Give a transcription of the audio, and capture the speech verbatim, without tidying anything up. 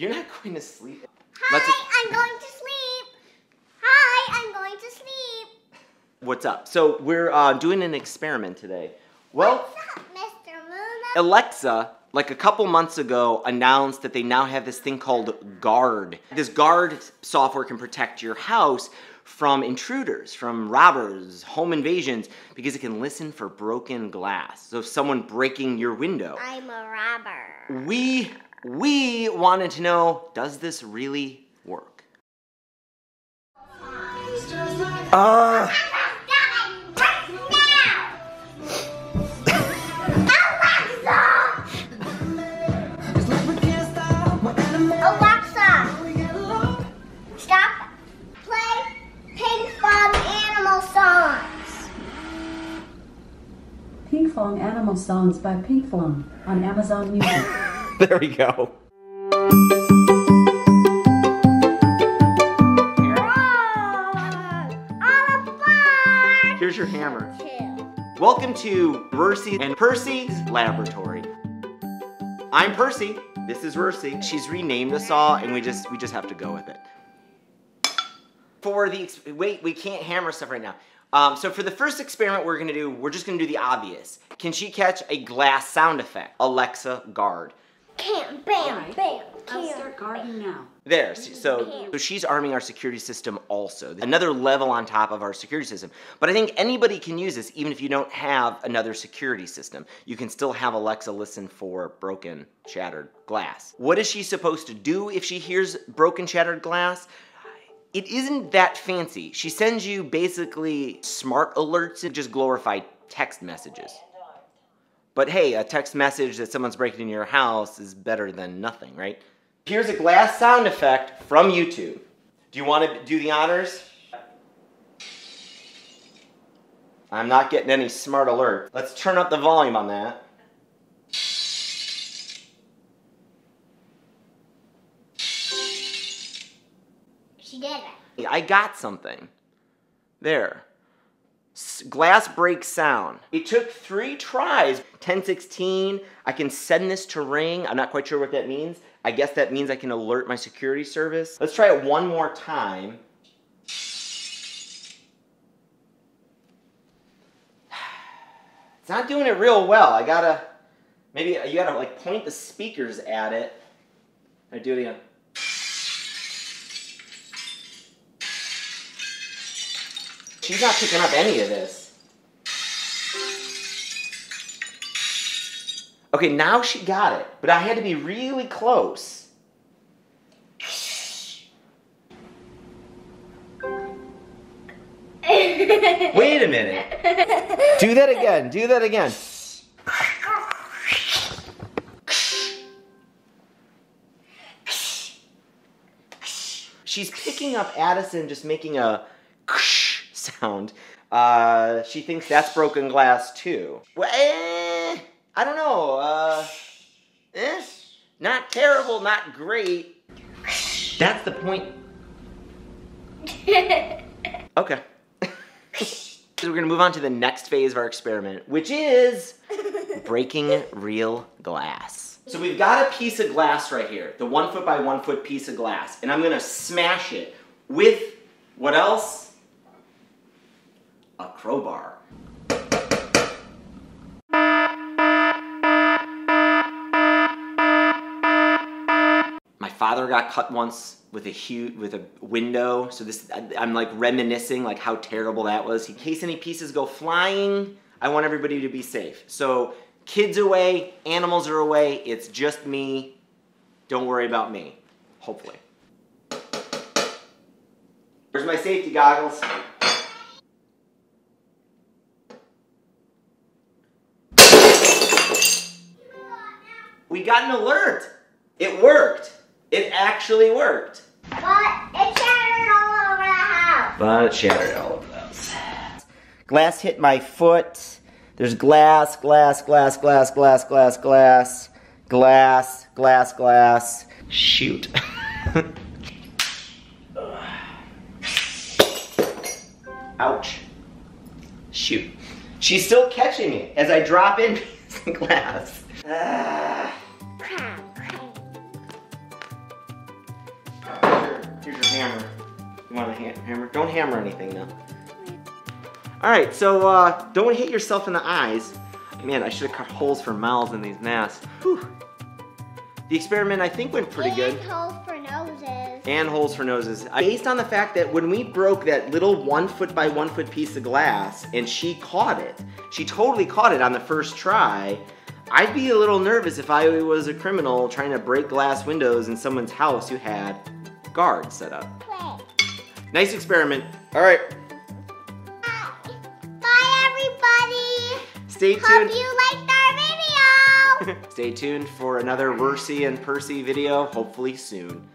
You're not going to sleep. Hi, I'm going to sleep. Hi, I'm going to sleep. What's up? So we're uh, doing an experiment today. Well, what's up, Mister Luna? Alexa, like a couple months ago, announced that they now have this thing called Guard. This Guard software can protect your house from intruders, from robbers, home invasions, because it can listen for broken glass. So if someone breaking your window. I'm a robber. We, we wanted to know, does this really work? Uh... Pinkfong Animal Songs by Pinkfong on Amazon Music. There we go. All aboard! Here's your hammer. Welcome to Percy and Percy's Laboratory. I'm Percy. This is Percy. She's renamed us all, and we just we just have to go with it. For the wait, we can't hammer stuff right now. Um, so for the first experiment we're gonna do, we're just gonna do the obvious. Can she catch a glass sound effect? Alexa, guard. Can, bam, right. bam, can. I'll start guarding now. There, so, so she's arming our security system also. Another level on top of our security system. But I think anybody can use this, even if you don't have another security system. You can still have Alexa listen for broken, shattered glass. What is she supposed to do if she hears broken, shattered glass? It isn't that fancy. She sends you basically smart alerts and just glorified text messages. But hey, a text message that someone's breaking into your house is better than nothing, right? Here's a glass sound effect from YouTube. Do you want to do the honors? I'm not getting any smart alert. Let's turn up the volume on that. She did it. I got something. There. S glass break sound. It took three tries. ten sixteen, I can send this to Ring. I'm not quite sure what that means. I guess that means I can alert my security service. Let's try it one more time. It's not doing it real well. I gotta, maybe you gotta like point the speakers at it. I do it again. She's not picking up any of this. Okay, now she got it, but I had to be really close. Wait a minute. Do that again, do that again. She's picking up Addison, just making a sound. Uh, she thinks that's broken glass too. Well, eh, I don't know. Uh, eh, not terrible, not great. That's the point. Okay. So we're gonna move on to the next phase of our experiment, which is breaking real glass. So we've got a piece of glass right here, the one foot by one foot piece of glass, and I'm gonna smash it with what else? A crowbar. My father got cut once with a huge, with a window, so this I, I'm like reminiscing like how terrible that was. In case any pieces go flying, I want everybody to be safe. So kids away, animals are away, it's just me. Don't worry about me, hopefully. Where's my safety goggles? We got an alert! It worked! It actually worked! But it shattered all over the house! But it shattered all over the house. Glass hit my foot. There's glass, glass, glass, glass, glass, glass, glass, glass, glass, glass. Shoot. Ouch. Shoot. She's still catching it as I drop in pieces of glass. Ah. Here's your hammer. You want a ha hammer? Don't hammer anything though. Alright, so uh, don't hit yourself in the eyes. Man, I should have cut holes for mouths in these masks. Whew. The experiment, I think, went pretty and good. And holes for noses. And holes for noses. Based on the fact that when we broke that little one foot by one foot piece of glass, and she caught it, she totally caught it on the first try, I'd be a little nervous if I was a criminal trying to break glass windows in someone's house who had guards set up. Play. Nice experiment. All right. Uh, bye, everybody. Stay tuned. Hope you liked our video. Stay tuned for another Percy and Percy video, hopefully soon.